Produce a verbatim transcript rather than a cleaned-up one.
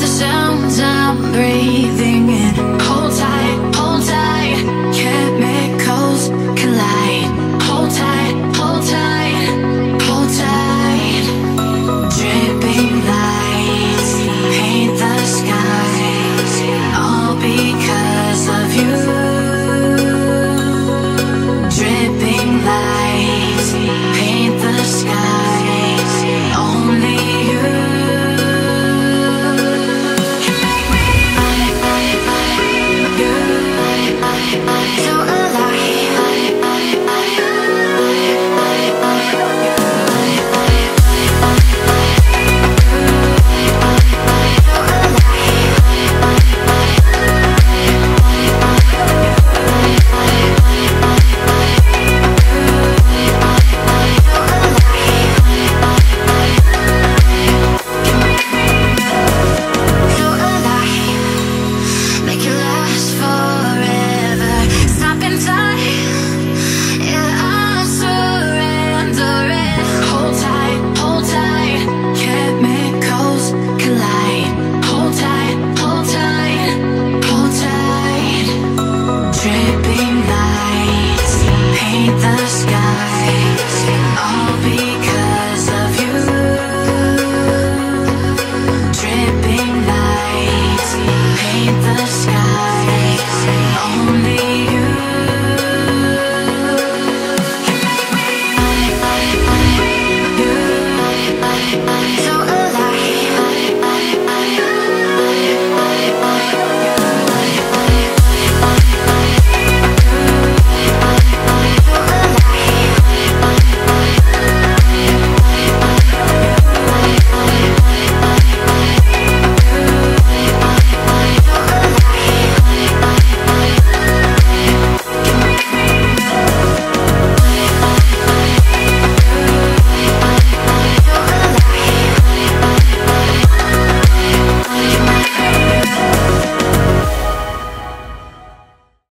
the sounds I'm breathing.